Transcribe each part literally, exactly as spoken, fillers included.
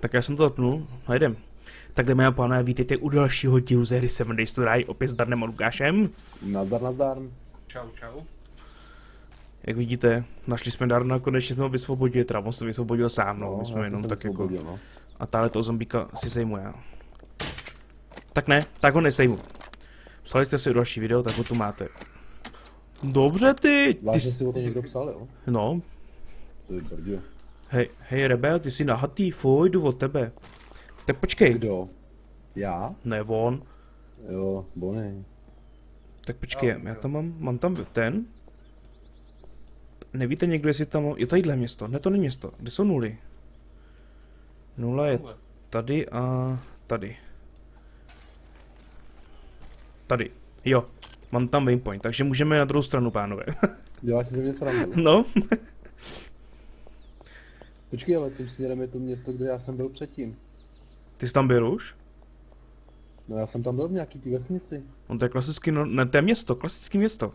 Tak já jsem to zapnul a jdem. Tak jdeme a pánové, vítejte u dalšího dílu z hry sedm Days to Die, opět s Darnem a Lukášem. Nazdar, nazdar. Čau, čau. Jak vidíte, našli jsme Darna, konečně jsme ho vysvobodili, teda on se vysvobodil sám, no, no my jsme jenom tak jako... No. A táhle toho zombíka si sejmu já. Tak ne, tak ho nesejmu. Psali jste si další video, tak ho tu máte. Dobře ty! ty... Vážně si o to někdo psal, jo? No. To je brdě. Hej, hej Rebel, ty jsi nahatý, fuj, jdu od tebe. Tak počkej. Kdo? Já? Ne, on. Jo, Bonnie. Tak počkej, já, já tam mám, mám tam ten. Nevíte někdo, jestli tam je tadyhle město? Ne, to není město. Kde jsou nuly? Nula je tady a tady. Tady, jo. Mám tam waypoint, takže můžeme na druhou stranu, pánové. Děláš si ze mě srandu. No. Počkej, ale tím směrem je to město, kde já jsem byl předtím. Ty jsi tam byl už? No já jsem tam byl v nějaký té vesnici. No to je klasický, no, ne, to je město, klasický město.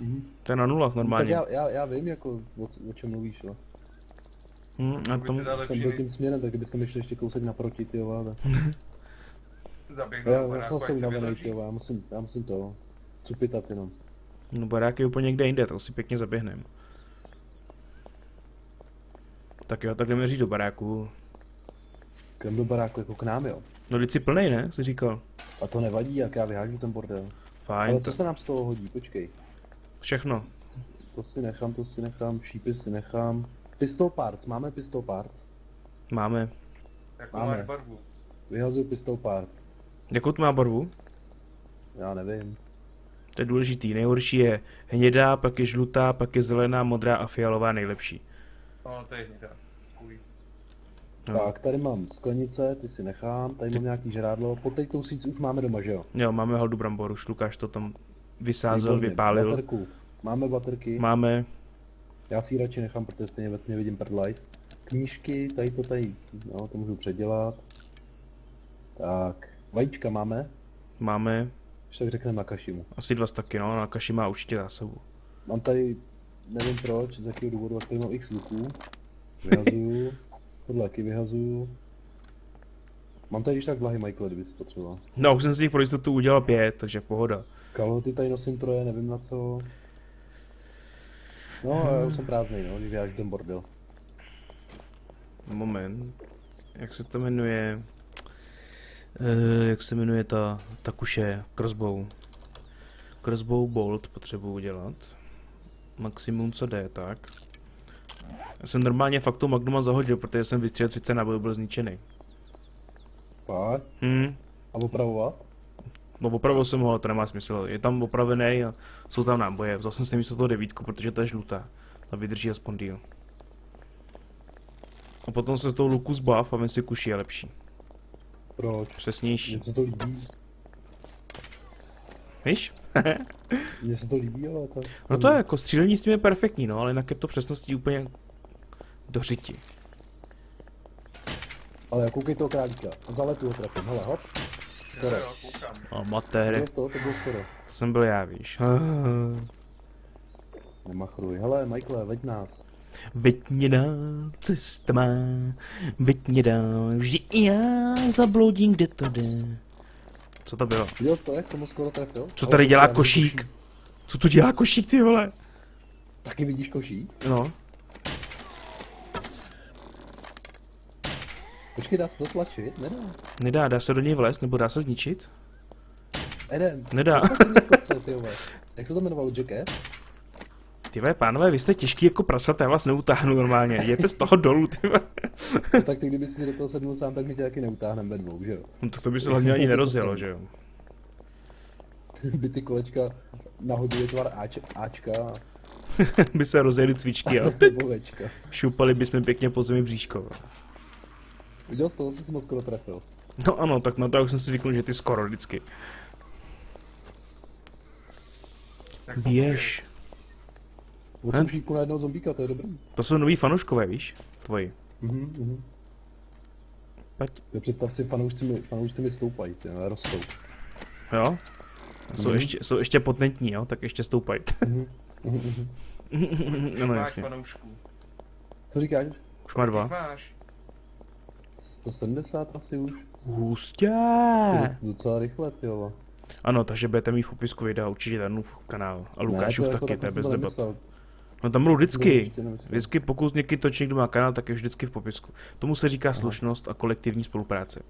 Mm-hmm. To je na nulách normálně. No, tak já, já, já vím, jako, o, o čem mluvíš, jo. Mm, a tomu jsem byl tím směrem, tak kdybyste mi šli ještě kousek naproti, ty jo. Zaběhnu do baráku, ať se vyloží. Já musím, já musím to cupitat jenom. No barák je úplně někde jinde, tak si pěkně zaběhnem. Tak jo, tak jdeme říct do baráku. Jdeme do baráku, jako k nám, jo? No vždyť jsi plnej, ne? Jsi říkal. A to nevadí, jak já vyhážu ten bordel. Fajn. Ale to... co se nám z toho hodí, počkej. Všechno. To si nechám, to si nechám, šípy si nechám. Pistol parts, máme pistol parts? Máme. Jakou máme. Máš barvu? Vyhazuju pistol parts. Jakou to má barvu? Já nevím. To je důležitý, nejhorší je hnědá, pak je žlutá, pak je zelená, modrá a fialová nejlepší. No to je hnědá. No. Tak, tady mám sklenice, ty si nechám, tady ty... mám nějaký žrádlo, pod teď tou síc už máme doma, že jo? Jo, máme haldu bramboru, Lukáš to tam vysázel, nejbolně. Vypálil. Baterku. Máme baterky. Máme. Já si ji radši nechám, protože stejně ve tmě vidím prdlajs. Knížky, tady to tady, no, to můžu předělat. Tak, vajíčka máme? Máme. Už tak řekneme na Kašimu. Asi dva staky, no, na Kaši má určitě zásobu. Mám tady, nevím proč, z jakého důvodu, tady mám x luků. Vyhazuju, tohle taky vyhazuju. Mám tady již tak vlahy, Michael, kdyby si potřeboval. No, už jsem si jich pro jistotu udělal pět, takže pohoda. Kalhoty tady nosím troje, nevím na co. No, hmm. Já už jsem prázdnej, no, vyhážu ten bordel. Moment, jak se to jmenuje? Uh, jak se jmenuje ta, ta kuše? Crossbow. Crossbow bolt potřebuji udělat. Maximum co jde, tak. Já jsem normálně fakt tu magnuma zahodil, protože jsem vystřelil třicet a byl, byl zničený. Pak? Hmm. A opravovat? No opravil jsem ho, to nemá smysl. Je tam opravený a jsou tam náboje. Vzal jsem si místo toho devítku, protože to je žlutá. A vydrží aspoň díl. A potom se z toho luku zbav a vem si kuši je lepší. Proč? Přesnější. Mně se to líbí. Víš? Mně se to líbí, ale to... No to je jako střílení s tím je perfektní, no, ale jinak je to přesností úplně do řiti. Ale koukej toho králíka, zaletu ho trefím, hele hop. Skoro. Jo, koukám. Amatéry. To, to, to bylo skoro. To jsem byl já, víš. Nemachruj, hele Michael, veď nás. Veď mě dál, cesta má, veď mě dál, vždy i já zabloudím, kde to jde. Co to bylo? Viděl jsi to, jak jsem ho skoro trefil? Co tady dělá košík? Co tu dělá košík, ty vole? Taky vidíš košík? No. Počkej, dá se to tlačit? Nedá. Nedá, dá se do něj vlézt, nebo dá se zničit? Edem. Nedá. Jak se to jmenovalo, Jackass? Tyve, pánové, vy jste těžký jako prasata, já vás neutáhnu normálně, jděte z toho dolů, tyve. No, tak ty, kdyby si do toho sednul sám, tak mi tě taky neutáhneme ve dvou, že jo? No tak to by se hlavně ani nerozjelo, že jo? By ty kolečka nahodili tvar áč, áčka a... by se rozjeli cvičky a šupali bysme pěkně po zemi bříško. Viděl jsi toho, jsi si moc skoro trefil. No ano, tak na to už jsem si zvyknul, že ty skoro vždycky. Běž. osm šípů na jednoho zombíka, to je dobrý. To jsou noví fanouškové, víš? Tvoji. Mhm, mhm. Představ si, fanoušci mi, fanoušci mi stoupají, ale rostou. Jo? Jsou, mm-hmm. ještě, jsou ještě potentní, jo? Tak ještě stoupají. Mhm, mhm, mhm. Máš fanoušků. Co říkáš? Už má dva. Už máš. sto sedmdesát asi už. Hustě. Docela rychle, tyhle. Ano, takže budete mít v popisku videa určitě Darnův kanál. A Lukášův taky, to je bez debat. No tam budou vždycky, vždycky pokud někdy točí, kdo má kanál, tak je vždycky v popisku. Tomu se říká slušnost a kolektivní spolupráce.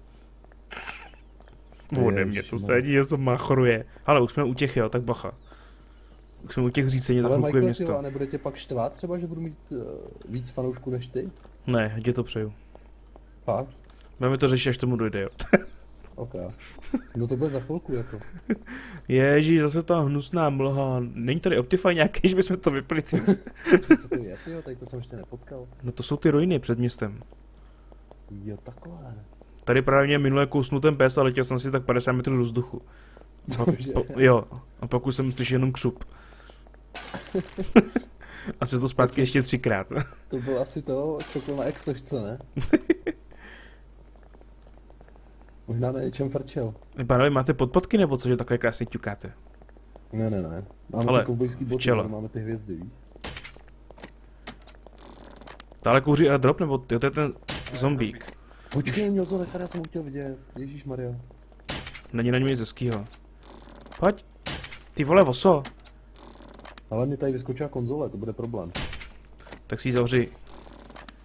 Ode mě to sedí, já se machoruje. Ale už jsme u těch, jo, tak bacha. Už jsme u těch řícení za chvilku je město. Ale nebude tě pak štvát třeba, že budu mít uh, víc fanoušků než ty? Ne, tě to přeju. Fakt? Máme to řešit, až tomu dojde, jo. Ok. No to bude za chvilku, jako. Ježíš, zase ta hnusná mlha. Není tady Optify nějaký, že bychom to vypli? Co to je, tyjo? Tady to jsem ještě nepotkal. No to jsou ty ruiny před městem. Jo, takové. Tady právě mě minule kousnul ten pes a letěl jsem si tak padesát metrů do vzduchu. A, po, jo, a pak už jsem slyšel jenom křup. A se to zpátky ještě třikrát. To bylo asi to, co bylo na exložce, ne? Možná na něčem frčel. Pánové, máte podpadky nebo co, že takhle krásně ťukáte? Ne, ne, ne. Máme ale ty koubojský boty, ale máme ty hvězdy, víš? Táhle kouří airdrop, nebo to je ten zombík? Počkej, měl to nechal, já jsem ho chtěl vidět. Ježíšmarja. Není na něm nic hezkýho. Pojď. Ty vole, voso. Ale mě tady vyskočila konzole, to bude problém. Tak si ji zavři.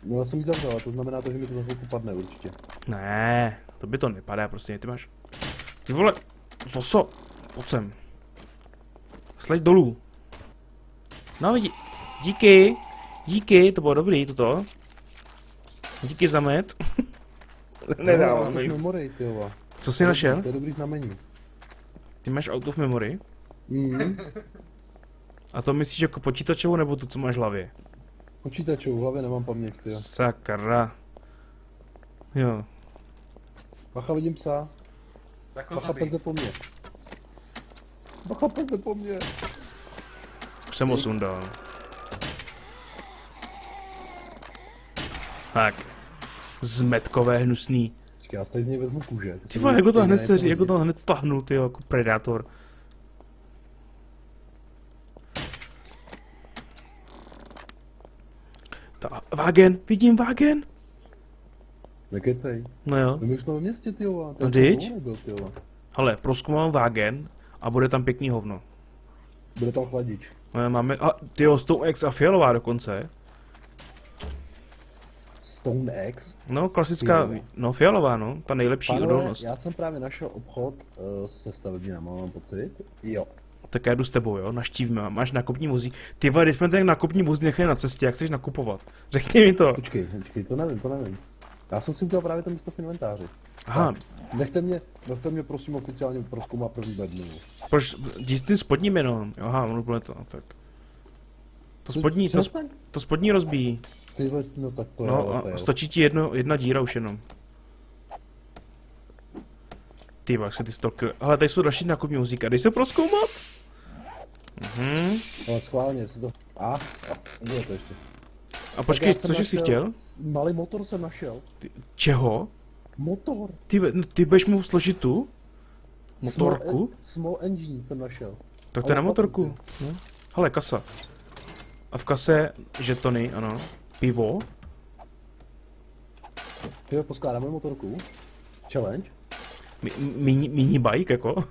No já jsem ji zavřel, ale to znamená to, že mi to zase upadne určitě. Ne, to by to nepadá, prostě ty máš. Ty vole, voso. Pojď sem. Sleď dolů. No vidí. Díky. Díky, to bylo dobrý toto. Díky za med. Nedávám no, memory, co jsi to našel? To je dobrý znamení. Ty máš out of memory? Mm. A to myslíš jako počítačovou nebo to, co máš v hlavě? Počítačovou, v hlavě nemám paměť, jo. Sakra. Jo. Bacha, vidím psa. Bacha, pejde po mně. Bacha, pejde po mně. Už jsem ho sundal. Tak. Zmetkové, hnusný. Já si tady z něj vezmu kůže. Ty vole, jako to hned seří, jako to hned stáhnul, ty jako predátor. Ta, vágen, vidím vágen. Nekecej. No jo. My už jsme ve městě, ty jo. No dyť. Hele, prozkoumám vágen a bude tam pěkný hovno. Bude tam chladič. No, máme, a ty jo, sto ex a fialová dokonce. Stone X. No, klasická, fialová. No fialová, no, ta nejlepší Pane, odolnost. Já jsem právě našel obchod uh, se stavebníma, mám pocit, jo. Tak já jdu s tebou, jo, naštívíme, máš nákupní vozík. Ty vole, když jsme ten nákupní vozík nechali na cestě, jak chceš nakupovat? Řekni mi to. Počkej, počkej, to nevím, to nevím. Já jsem si udělal právě to místo v inventáři. Aha. Tak, nechte mě, nechte mě prosím oficiálně prozkoumat první bednu. Proč, jdi ty spodní jenom, aha, ono bylo to, tak. To spodní, to, sp, to spodní rozbíjí. Tyhle, no tak to no, je, to je. Stačí ti jedno, jedna díra už jenom. Ty jak se ty stoky. Ale tady jsou další nákupní muzika, dej se prozkoumat? Mhm. Ale schválně, si to... A, ah, bude to ještě. A počkej, cože jsi chtěl? Malý motor jsem našel. Ty, čeho? Motor. Ty, ty budeš mu složit tu? Motorku? Small, small engine jsem našel. Tak to je na motorku. No. Hele, kasa. A v kase žetony, ano. Pivo. Pivo, poskládáme motorku. Challenge. Mini, mini bike, jako.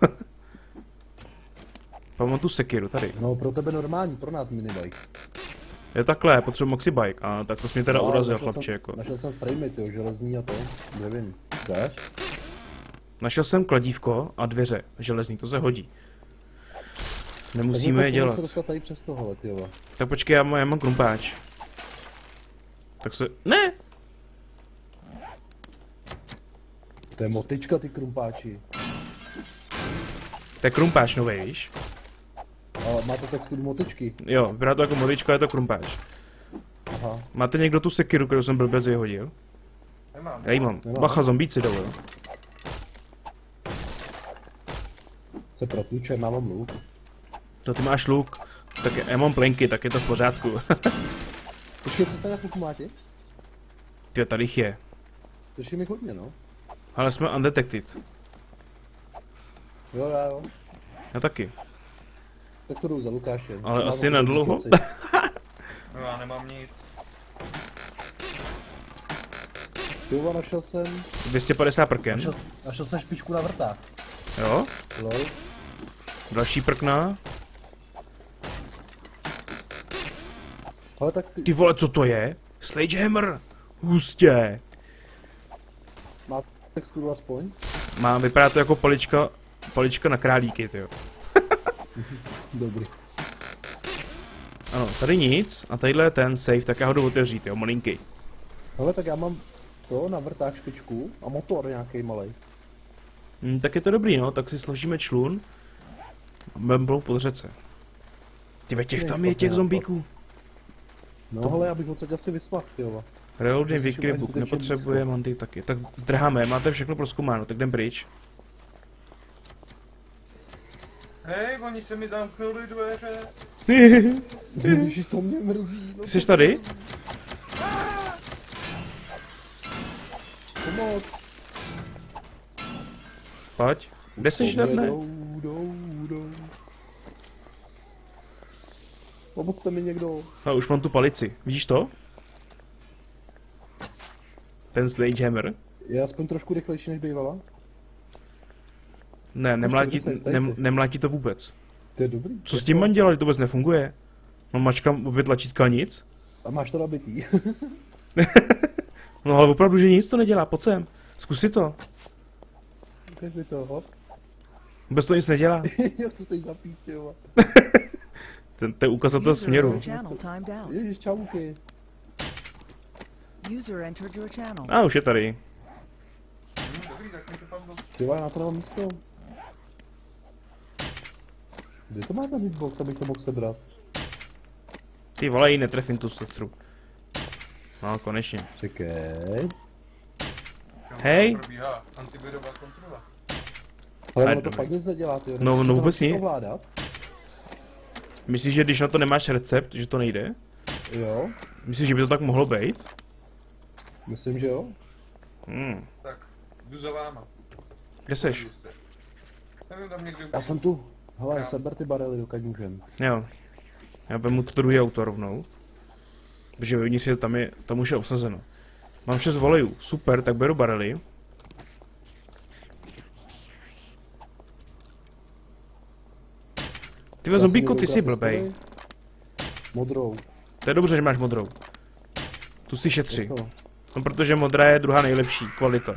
Mám tu sekiru tady. No, pro tebe normální, pro nás mini bike. Je takhle, potřebuji maxi bike. A tak to jsi mě teda no, urazil, chlapče, jsem, jako. Našel jsem framey, tyjo, železný a to. Nevím. Dáš? Našel jsem kladívko a dveře. Železný, to se hodí. Nemusíme je dělat. Tady přes tohle, tak počkej, já mám, já mám krumpáč. Tak se... Ne! To je motička, ty krumpáči. To je krumpáč nový, víš? Ale má to texturu motičky. Jo, vypadá to jako motička, je to krumpáč. Aha. Máte někdo tu sekiru, kterou jsem blbě vyhodil? Nemám. Já ji mám. Nemám. Bacha, zombíci jdou, jo. Se protluče, mám luk. No ty máš luk, tak já mám plenky, tak je to v pořádku. Počkej, co tady jako máte? Ty tady jich je. To je mi hodně, no. Ale jsme undetected. Jo, já jo. Já taky. Tak to jdu za Lukášem. Ale já asi na dlouho. No já nemám nic. Jo, našel jsem... dvě stě padesát prken. Našel, našel jsem špičku na vrtách. Jo? Lol. Další prkna. Ale tak ty... ty vole, co to je? Sledgehammer! Hustě! Má texturu aspoň? Má, vypadá to jako palička, palička na králíky, tyjo. Dobrý. Ano, tady nic a tadyhle je ten safe, tak já ho jdu otevřít, jo, malinký. Hele, tak já mám to na vrták špičku a motor nějaký malej. Hmm, tak je to dobrý, no, tak si složíme člun a budeme pod řece. Tyve, těch tam je, těch zombíků. No to... hele, já bych odsaď asi vysmach, tyjo. Reloading Wikrybook, nepotřebuje manty taky. Tak zdrháme, máte všechno prozkoumáno, tak jdem pryč. Hej, oni se mi zamknuli dveře. Ježiš, to mě mrzí. No, ty jsi tady? Pomoc. Pojď. Kde jsi, Darne? Pomocte mi někdo. Ale už mám tu palici, vidíš to? Ten sledgehammer. Je aspoň trošku rychlejší než bývala? Ne, nemlátí, nem, nemlátí to vůbec. To je dobrý. Co s tím mám dělat, to vůbec nefunguje? No mačkám obě tlačítka nic. A máš to nabitý. No ale opravdu, že nic to nedělá, pojď sem. Zkusi to. Ukažli to, hop. Vůbec to nic nedělá. Jak to teď zapítěvat. Ten, ten ukazatel směru. Ježiš, čauky. A už je tady. Tyva, já na to nemám místo. Kde to má ten hitbox, abych to mohl sebrat? Ty vole, jí netrefím tu sestru. No, konečně. Čekej. Hej! Ale ono to fakt nic nedělá, ty. No, no vůbec nic. Myslíš, že když na to nemáš recept, že to nejde? Jo. Myslíš, že by to tak mohlo být? Myslím, že jo. Hmm. Tak, jdu za váma. Kde seš? Já jsem tu. Hele, seber ty barely, dokud můžem. Jo. Já vemu to druhé auto rovnou. Protože vevnitř je tam, je, tam už je obsazeno. Mám šest volejů, super, tak beru barely. Tyve zombíku, ty jsi blbej. Modrou. To je dobře, že máš modrou. Tu si šetří. No protože modrá je druhá nejlepší kvalita.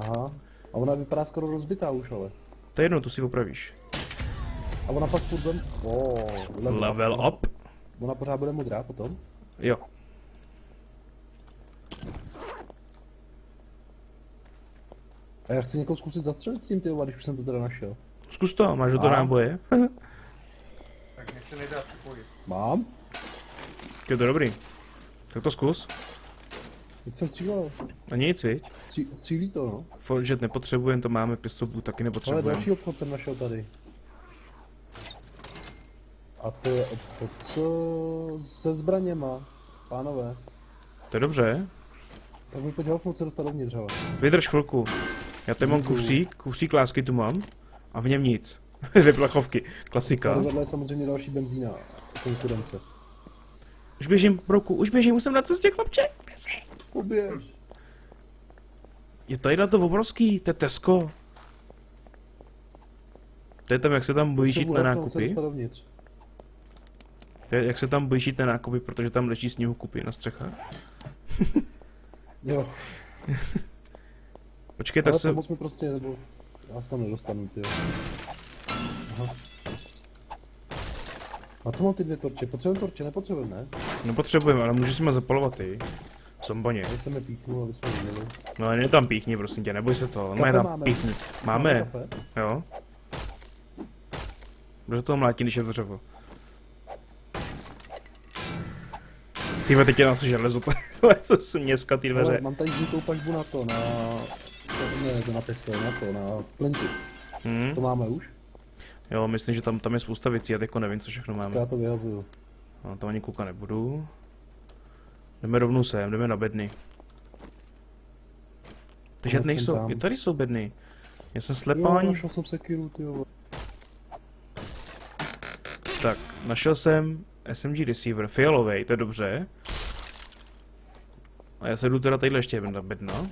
Aha. A ona vypadá skoro rozbitá už, ale. To je jedno, tu si opravíš. A ona pak furt zem... Oh, level, level up. up. Ona pořád bude modrá potom? Jo. A já chci někoho zkusit zastřelit s tím, tyjo, když už jsem to teda našel. Zkus to, máš do toho náboje. Tak mě se nejdá připojit. Mám. Je to dobrý. Tak to zkus. Teď jsem střílel. A nic, viď? Stří, střílí to, no. Forget nepotřebujeme, to máme, pistolů taky nepotřebujeme. Ale další obchod jsem našel tady. A to je obchod co... se zbraněma, pánové. To je dobře. Tak mi pojď hofnout se dostat dovnitř, hele. Vydrž chvilku. Já tady mám kufřík, kufřík lásky tu mám. A v něm nic. Dvě plachovky, klasika. Tady vedle je samozřejmě další benzína, konkurence. Už běžím, Broku, už běžím, už jsem na cestě, chlapče. Poběž. Je tadyhle to obrovský, to je Tesco. To je tam, jak se tam bojíš jít na nákupy. To je, jak se tam bojíš jít na nákupy, protože tam leží sněhokupy na střechách. Jo. Počkej, tak se... mi prostě nebo já se tam nedostanu, ty. Aha. A co mám ty dvě torče? Potřebujeme torče, nepotřebujeme, ne? Nepotřebujeme, ale můžeš si mě zapalovat, ty. Sombaně. Aby se mi píchnul, aby jsme měli. No ale ne tam píchni, prosím tě, neboj se toho. No je tam píchni. Máme? Máme jo. Kdo toho mlátí, když je to dřevo? Tyhle, teď je nás železo, tohle se měská ty dveře. Mám tady žlutou pažbu na to, na... Ne, to na pistol, na to, na plenty. Hmm. To máme už? Jo, myslím, že tam, tam je spousta věcí, já teď nevím, co všechno máme. Já to vyhazuju. No, tam ani kouka nebudu. Jdeme rovnou sem, jdeme na bedny. Takže nejsou, tam. Je tady jsou bedny. Já jsem slepán. Jo, našel jsem sekiru, tyjo. Tak, našel jsem S M G receiver, fialovej, to je dobře. A já se jdu teda tadyhle ještě jeden bedno.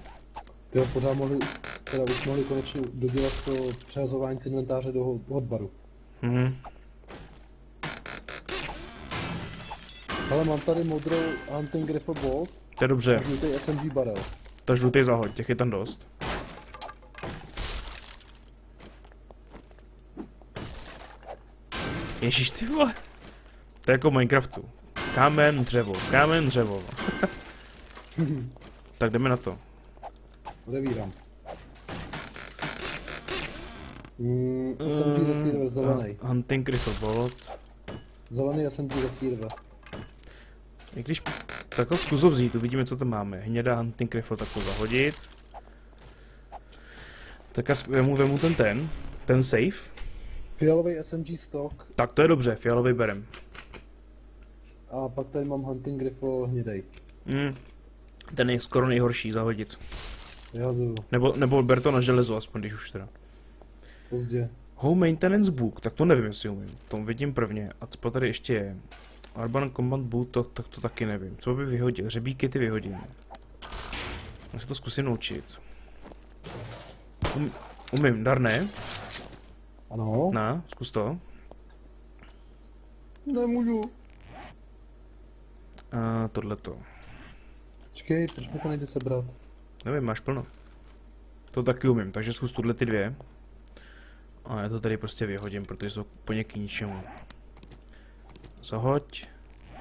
Ty jo, pořád mohli, teda už mohli konečně dodělat to přehazování z inventáře do hotbaru. Mhm. Ale mám tady modrou hunting rifle bolt. To je dobře. Žlutý S M G barel. To žlutý zahoď, těch je tam dost. Ježíš ty vole. To je jako Minecraftu. Kámen, dřevo, kámen, dřevo. Tak jdeme na to. Odevírám. Mm, S M G receiver, zelený. Hunting rifle bolt. Zelený S M G receiver. I když tak ho zkusu vzít, uvidíme, co tam máme. Hnědá hunting rifle, tak to zahodit. Tak já mu vemu ten ten, ten safe. Fialový S M G stock. Tak to je dobře, fialový berem. A pak tady mám hunting rifle hnědej. Mm, ten je skoro nejhorší zahodit. Vyhazuju. Nebo, nebo ber to na železo, aspoň když už teda. Pozdě. Home maintenance book, tak to nevím, jestli umím. To vidím prvně. A co tady ještě je? Urban Combat Boot, to, tak to taky nevím. Co by vyhodil? Hřebíky ty vyhodím. Já se to zkusím naučit. Um, umím, Darne? Ano. Na, zkus to. Nemůžu. A tohleto. Počkej, proč mi to nejde sebrat? Nevím, máš plno. To taky umím, takže zkus tuhle ty dvě. A já to tady prostě vyhodím, protože jsou poněký ničemu. Zahoď.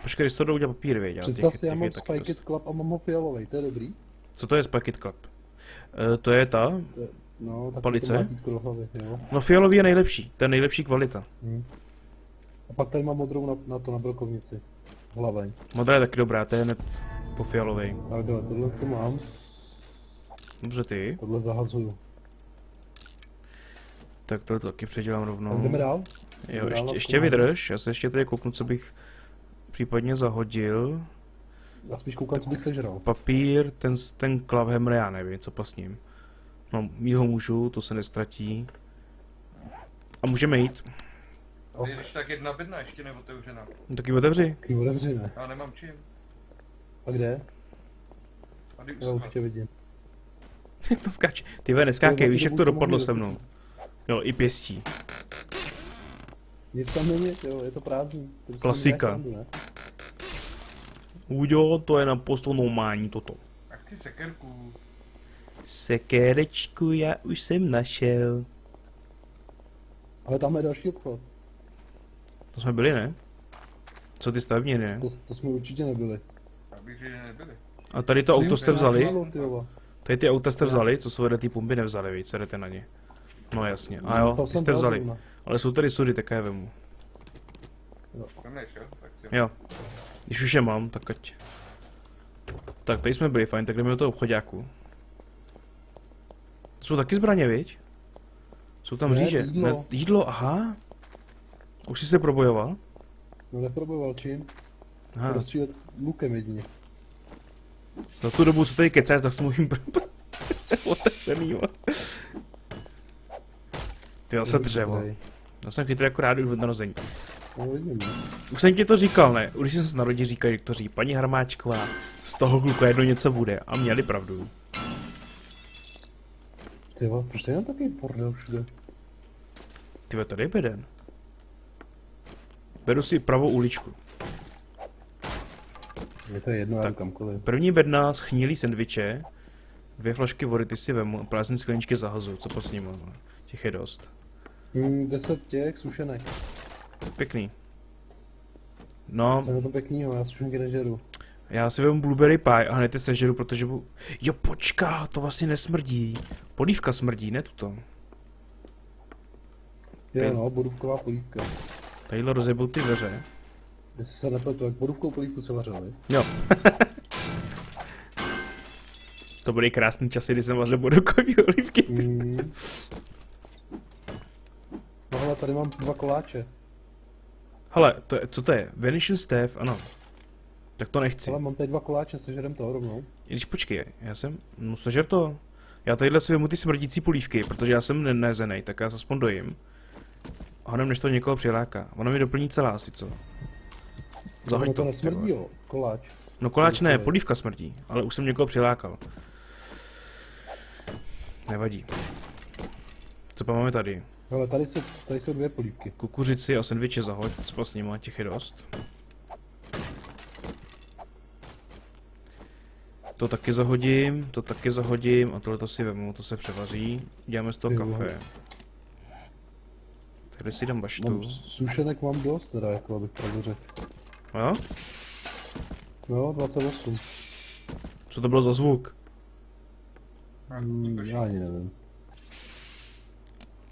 Počkej, když to jdou udělat papír, věděl. Představ si, já mám Spike It Club a mám ho fialovej, to je dobrý. Co to je Spike It Club? E, to je ta to je, no, palice? To hlavě, jo. No fialový je nejlepší, to je nejlepší kvalita. Hmm. A pak tady mám modrou na, na to, na brokovnici. Hlaveň. Modrá je taky dobrá, to je hned po fialovej. Tak tohle, tohle to mám. Dobře ty. Tohle zahazuju. Tak tohle taky předělám rovnou. Jdeme dál? Jo, jdeme ještě, dál ještě vydrž, já se ještě tady kouknu, co bych případně zahodil. Já spíš koukám, co bych sežral. Papír, ten, ten klavhammer, já nevím, co pasním. No, mít ho můžu, to se nestratí. A můžeme jít. Okay. Když tak jedna bedna ještě neotevřená. No, tak ji otevři. Tak ji otevři, ne. Já nemám čím. A kde? Tady už já už tě vidím. Jak to skáče? Ty ve neskákej, víš, jak to dopadlo se mnou. Jo, i pěstí. Nic tam není, jo, je to prázdný. Klasika. Ujo, to je naprosto normální toto. A chci sekerku. Sekerečku já už jsem našel. Ale tam je další obchod. To jsme byli, ne? Co ty stavně, ne? To, to jsme určitě nebyli. Abych že nebyli. A tady to auto jste vzali? Tady ty auta jste vzali, co jsou ty pumby nevzali, víc, se jdete na ně. No jasně, a jo, ty jste vzali. Ale jsou tady sudy, tak já je vemu. Jo. Když už je mám, tak ať. Tak, tady jsme byli fajn, tak jdeme do toho obchoďáku. Jsou taky zbraně, viď? Jsou tam říže. Jídlo. Jídlo, aha. Už jsi se probojoval? No neprobojoval, čím? Aha. Prostřílet lukem jedině. Za tu dobu, co tady kecáš, tak se můžu probojoval. Otevřený, jo. Ty zase dřevo. Já jsem chytrý jako rád už od narození. Už jsem ti to říkal, ne? Už jsem se narodil, říkal doktoři, paní Harmáčková, z toho kluka jedno něco bude. A měli pravdu. Ty vole, proč je tam takový bordel všude? Ty vole, tady je beden. Beru si pravou uličku. Je to jedno, tak kamkoliv. První bedna, schnilý sendviče, dvě flašky vody, ty si vemu a prázdné skleničky zahazuju, co po s ním? Těch je dost. Mm, deset těch sušenek. Pěkný. No. Co je to pěknýho, já sušenky nežeru. Já si vezmu blueberry pie a hned je sežeru, protože bu... Jo počká, to vlastně nesmrdí. Polívka smrdí, ne tuto. Jo Pěn... no, borůvková polívka. Tadyhle rozjebl ty dveře. Jestli se nepletu, jak borůvkou polívku se vařili. Jo. To byly krásný časy, kdy jsem vařil borůvkový olívky. Mm. No, tady mám dva koláče. Hele, to je, co to je? Venetian Staff, ano. Tak to nechci. Ale mám tady dva koláče, sežerem toho rovnou. I když počkej, já jsem, no sežer to. Já tadyhle si vemu ty smrdící polívky, protože já jsem nenezenej, tak já se aspoň dojím. Honem, než to někoho přiláká. Ono mi doplní celá asi, co? Zahoď to. To nesmrdí, jo, koláč. No koláč ne, polívka smrdí, ale už jsem někoho přilákal. Nevadí. Co pak máme tady? Ale tady jsou, tady jsou dvě polívky. Kukuřici a sendviče zahoď, co s nimi, těch je dost. To taky zahodím, to taky zahodím a tohle to si vezmu, to se převaří. Děláme z toho kafe. Tady si dám baštu. Sušenek mám dost teda, jako abych pravdu řekl. Jo? No, dvacet osm. Co to bylo za zvuk? Hmm, já ani nevím.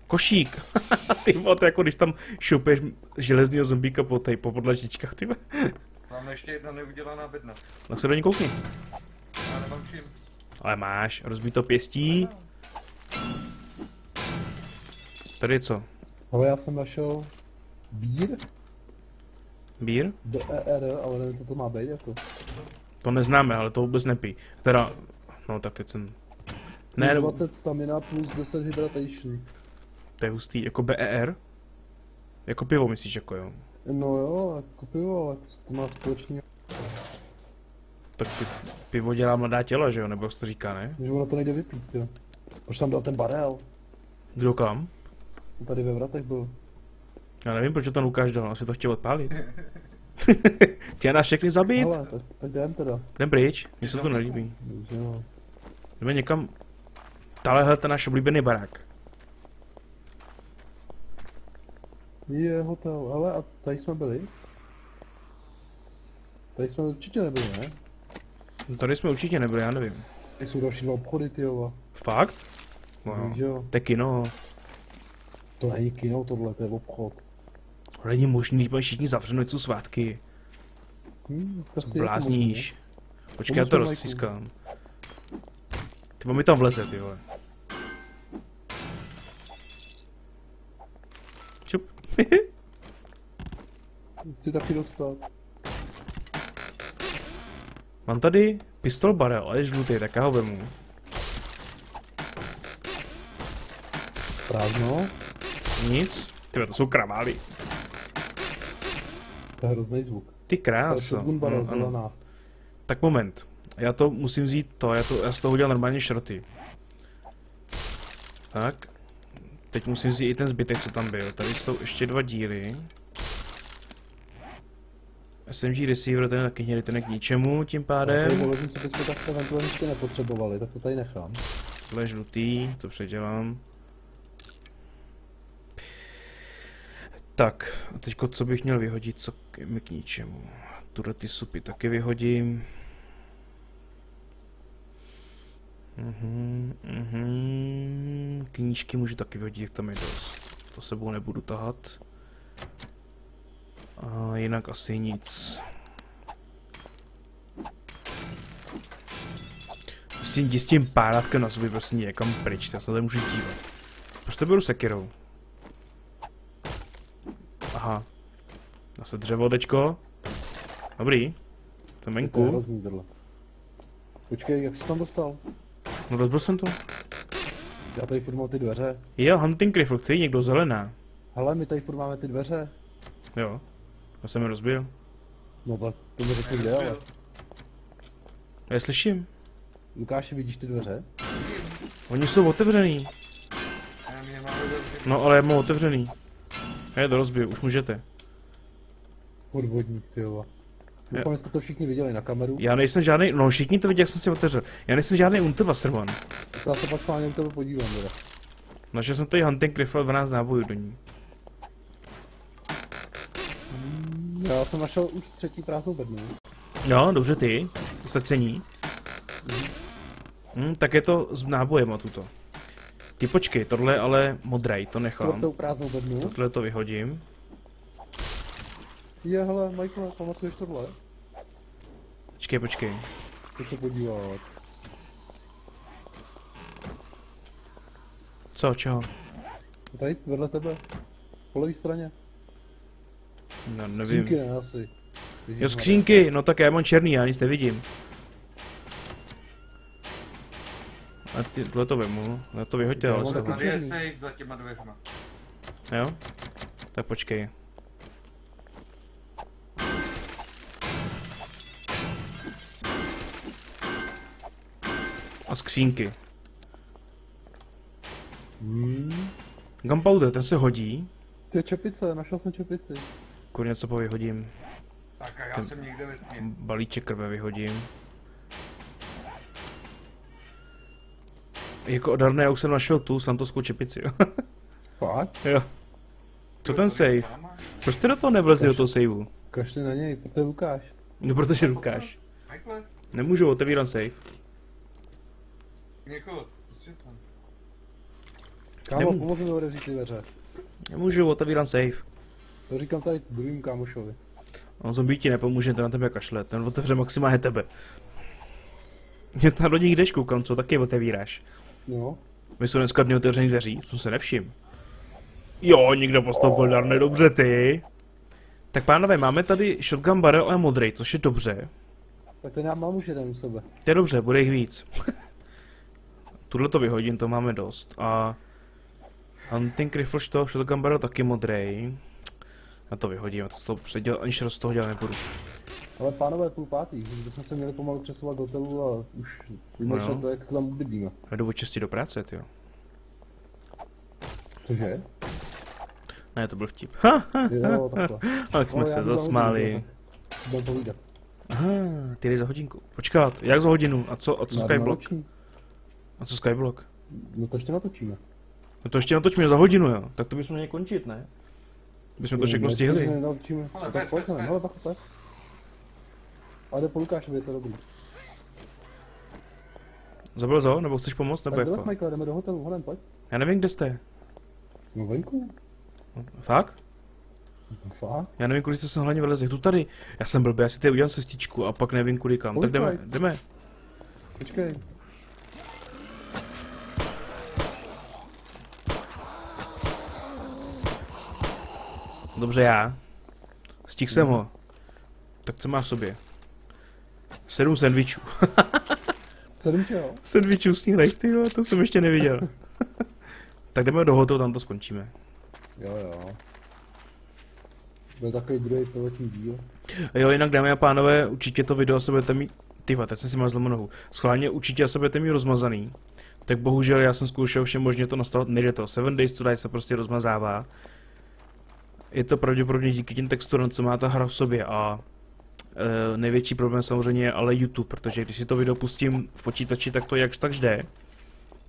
Košík! Ty vole, to jako když tam šoupeš železného zombíka po, tej, po podlažičkách, ty vole. Mám ještě jedna neudělaná bedna. Tak se do ní koukni. Já nemám čím. Ale máš, rozbito pěstí. Tady je co? Ale já jsem našel bír. Bír? D E R, ale nevím, co to má být jako. To neznáme, ale to vůbec nepij. Teda, no tak teď jsem... Ne, dvacet stamina plus deset hydratation. To je hustý, jako B E R? Jako pivo myslíš, jako jo? No jo, jako pivo, ale to má společný. Tak pivo dělá mladá těla, že jo? Nebo jak to říká, ne? Že ono to nejde vypít, jo. Proč tam dal ten barel? Kdo kam? Tady ve vratech byl. Já nevím, proč to ten Lukáš dal, asi to chtěl odpálit. Chtěl nás všechny zabít. Ale, tak, tak jdem teda. Jdem pryč, mně se to nelíbí. Dobře, no. Jdeme někam. Tahle ten náš oblíbený barák. Je hotel, ale a tady jsme byli? Tady jsme určitě nebyli, ne? No tady jsme určitě nebyli, já nevím. Tady jsou další dva obchody, tyjo. Fakt? No jo. To je kino. To není kino tohle, to je obchod. To není možný, že všichni zavřeno, jsou svátky. Hmm, blázníš. Počkej, já to rozstřískám. Ty mi tam vleze, ty vole. Čup. Chci taky dostat. Mám tady pistol barel, ale je žlutý, tak já ho vemu. Prázdno. Nic. Tyhle, to jsou kravály. To je hrozný zvuk. Ty krása. Barel, no, tak moment. Já to musím vzít to, já, to, já z toho udělal normálně šroty. Tak. Teď musím vzít i ten zbytek, co tam byl. Tady jsou ještě dva díly. S M G receiver, ten je taky hnědý, ten je k ničemu tím pádem. No, tady co bychom takto eventuálně ještě nepotřebovali, tak to tady nechám. Tohle je žlutý, to předělám. Tak, a teďko co bych měl vyhodit, co mi k ničemu. Tuhle ty supy taky vyhodím. Uhum, uhum. Knížky můžu taky vyhodit, jak tam je dost. To sebou nebudu tahat. A jinak asi nic. Prostě jdi s tím párátkem na sobě prostě někam pryč, já se tady můžu dívat. Proč to beru sekirou? Aha. Zase dřevo, dečko. Dobrý. Jsem venku. Počkej, jak jsi tam dostal? No rozbil jsem to. Já tady furt mám ty dveře. Jo, hunting rifle, chce někdo zelená. Hele, my tady furt máme ty dveře. Jo, já jsem je rozbil. No tak to mi řekni kde, ale... Já slyším. Lukáši, vidíš ty dveře? Oni jsou otevřený. No ale já mám otevřený. Já je to rozbil, už můžete. Podvodník, tyjo. Doufám, jste to všichni viděli na kameru. Já nejsem žádný, no všichni to viděli, jak jsem si otevřel. Já nejsem žádný Unterwasserman. Já se pak fáně tebe podívám, teda. Našel jsem tady hunting rifle dvanáct nábojů do ní. Já jsem našel už třetí prázdnou bednu. Jo, dobře ty, to se cení. Hm, tak je to s nábojem a tuto. Ty počkej, tohle je ale modrý, to nechám. Čtvrtou prázdnou bednu. Tohle to vyhodím. Je, hele, Michael, pamatuješ tohle? Počkej, počkej. Pojď se podívat. Co, čeho? Tady, vedle tebe. Po levé straně. No, nevím. Skřínky ne, asi. Vidím, jo, skřínky, no tak já mám černý, já nic nevidím. A ty, tohle to vemu, tohle to vyhoďte, ale se tady je safe za těma dveřma. Jo? Tak počkej. a skřínky. Hmm. Gunpowder, ten se hodí. To je čepice, našel jsem čepici. Kurně, co po vyhodím. Tak a já ten jsem někde vyhodím. Balíček krve vyhodím. Jako odarné, já už jsem našel tu santoskou čepici, jo. Fakt? Jo. Co ten save? Proč ty do toho nevlezli, do toho saveu? Kašli na něj, protože je Lukáš. No protože je Lukáš. Nemůžu, otevírám save. Něko, co je tam? Kámo, pomoci mi odevřít ty dveře. Nemůžu, otevírám save. To říkám tady druhým kámošovi. On zombie ti nepomůže, ten na tebe kašle, ten otevře maximálně tebe. Mě tam do nich jdeš, koukám, co taky otevíráš. No. My jsou dneska dny otevřených dveří, jsem se nevšiml. Jo, nikdo postoupil, Darne, dobře ty. Tak pánové, máme tady shotgun barrel a modrej, což je dobře. Tak ten já mám už jeden u sebe. To je dobře, bude jich víc. Tuhle to vyhodím, to máme dost. A hunting rifle, shotgun barrel taky modrej. Já to vyhodím, to to předěl, aniž z toho dělat nebudu. Ale pánové, půl pátý, když jsme se měli pomalu přesovat do hotelu a už vymačat no to, jak se tam uvidíme. Já jdu od česti do práce, tyjo. Cože? Ne, to byl vtip. Jo, takhle. Tak jsme no, se zasmáli. Budeme povídat. Aha, ty jdeš za hodinku. Počkat, jak za hodinu? A co, a co Skyblock? A co Skyblock? No to ještě natočíme. No to ještě natočíme za hodinu, jo. Tak to bychom měli končit, ne? Bychom to všechno stihli. Ale tak pojďme, hele, tak pojď. Ale jde po Lukášovi, je to dobrý. Zabil zo, nebo chceš pomoct, nebo tak jako? Tak Michael, jdeme do hotelu, honem, pojď. Já nevím, kde jste. No venku. Fakt? No, fakt? Já nevím, kudy jste se hlavně vylezli. Tu tady. Já jsem blbý, já si tady udělám cestičku a pak nevím, kudy kam. Počkej. Tak jdeme, jdeme. Počkej. Dobře, já. Stihl jsem ho. Tak co má v sobě? Sedm sendvičů. Sedm čeho? Sendvičů sníhlej, ty jo, to jsem ještě neviděl. Tak jdeme do hotelu, tam to skončíme. Jo, jo. Byl takový druhý pilotní díl. Jo, jinak dámy a pánové, určitě to video se budete mít... Tyva, teď jsem si měl zlomenou nohu. Schválně určitě se budete mít rozmazaný. Tak bohužel já jsem zkoušel všem možně to nastavit, nejde to. Seven Days to Die se prostě rozmazává. Je to pravděpodobně díky těm texturám, co má ta hra v sobě a... Uh, největší problém samozřejmě je ale YouTube, protože když si to video pustím v počítači, tak to jakž tak jde.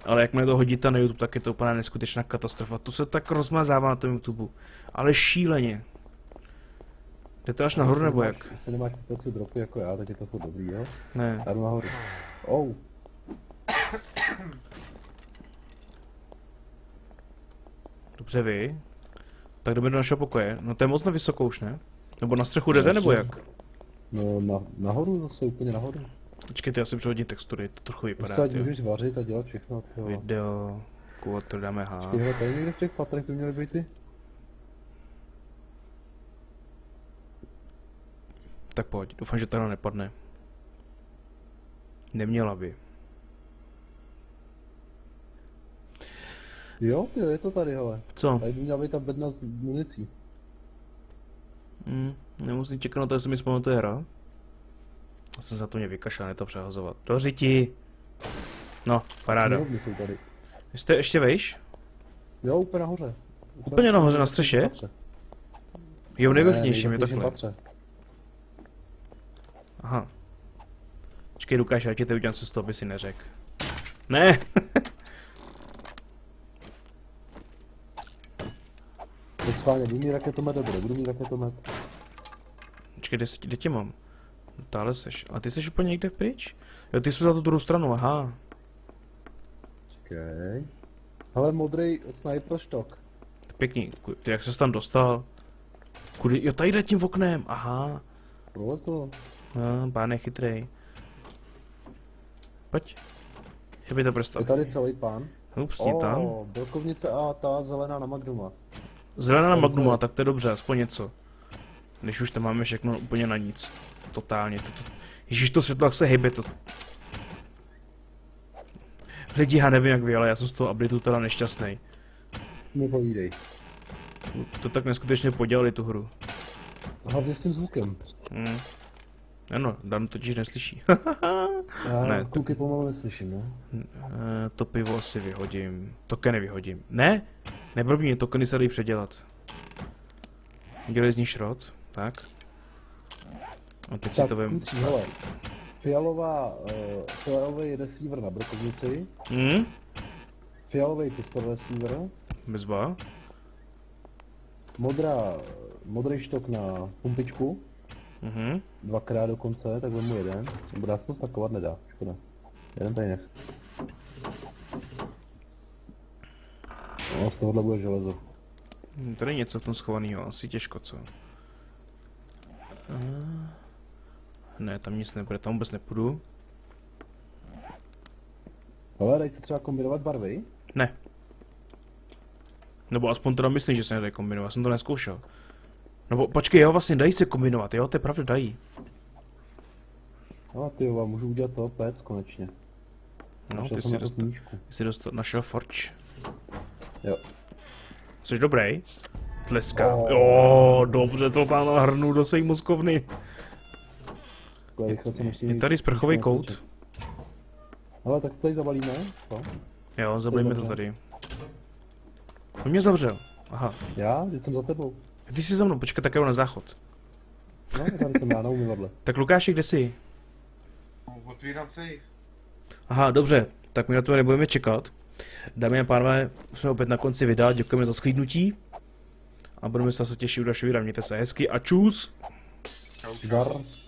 Ale jakmile to hodíte na YouTube, tak je to úplně neskutečná katastrofa. To se tak rozmazává na tom YouTube. Ale šíleně. Jde to až nahoru, nebo jak? Jestli nemáš si dropy jako já, tak je to dobrý, jo? Ne. Tady nahoru. Oh. Dobře vy. Tak jdeme do našeho pokoje. No to je moc na vysoko už, ne? Nebo na střechu jdete, nebo jak? No na, nahoru zase, úplně nahoru. Počkejte, já si přehodím textury, to trochu vypadá. Ještě ať můžeš vařit a dělat všechno. Tyho. Video, kůva, to dáme há. Počkej, tady někde v těch patrech by měly být ty? Tak pojď, doufám, že teda nepadne. Neměla by. Jo, jo, je to tady, hele. Co? Tady by měla být ta bedna s municí. Hmm, nemusím čekat na to, jestli mi vzpamatuje hra. Já jsem za to mě vykašel, ne to přehazovat. Dořiti! No, paráda. Jste ještě vejš? Jo, úplně nahoře. Úplně, úplně nahoře, na střeše? Jo, nejvrchnějším je takhle. Patře. Aha. Počkej, Lukáš, já tě teď udělám cestu, aby si neřekl. Ne! Tak schválně, budu mít raketomet, dobré, budu mít raketomet. Počkej, kde, kde tě mám? Táhle seš, a ty jsi úplně někde pryč? Jo, ty jsi za tu druhou stranu, aha. Počkej. Hele, modrý sniper štok. Pěkný, ty jak ses tam dostal? Kudy, jo, tady jde tím oknem, aha. Proč to? No, pán je chytrej. Pojď. Chyby to prostě. Je tady celý pán. Ups, oh, tam. Brokovnice a ta zelená na Magnuma. Zelená na Magnuma, tak to je dobře, aspoň něco. Když už tam máme všechno úplně na nic. Totálně. Ježíš, to světlo, jak se hejbe to. Lidi, já nevím jak vy, ale já jsem z toho updateu teda nešťastnej. Nepovídej. To tak neskutečně podělali tu hru. Hlavně s tím zvukem. Hmm. Ano, Darn totiž neslyší. Já ne, kluky to... pomalu neslyším, ne? To pivo asi vyhodím. Tokeny vyhodím. Ne? Neblbý, mě tokeny se dají předělat. Dělej z ní šrot, tak. A teď tak, si to vem. Kluci, hele. Fialová, uh, fialový receiver na brokovnici. Hmm? Fialový pistol receiver. Bezba. Modrá, modrý štok na pumpičku. Mhm. Dvakrát dokonce, tak vemu jeden. Nebo dá se to stakovat, nedá, škoda. Jeden tady nech. No, z tohohle bude železo. Tady je něco v tom schovaného, asi těžko, co? Ne, tam nic nebude, tam vůbec nepůjdu. Ale dají se třeba kombinovat barvy? Ne. Nebo aspoň teda myslím, že se nedají kombinovat, jsem to neskoušel. Nebo počkej, jo, vlastně dají se kombinovat, jo, to je pravda, dají. No, ty jo, můžu udělat toho pec konečně. No, našel ty jsi, dost... jsi dost... našel forč. Jo. Jsi dobrý? Tleskám. Oh. Jo, dobře to pána hrnu do své mozkovny. Je, je tady sprchový kout. Ale tak tady zabalíme, co? Jo, zabalíme to tady. On mě zavřel. Aha. Já? Vždyť jsem za tebou. Když jsi za mnou, počkat, tak jdu na záchod. No, tam jsem já na umyvadle. Tak Lukáši, kde jsi? Otvírám se jich. Aha, dobře, tak my na to nebudeme čekat. Dámy a pánové, jsme opět na konci videa, děkujeme za shlédnutí. A budeme se těšit u dalšího videa, mějte se hezky a čus. Čau.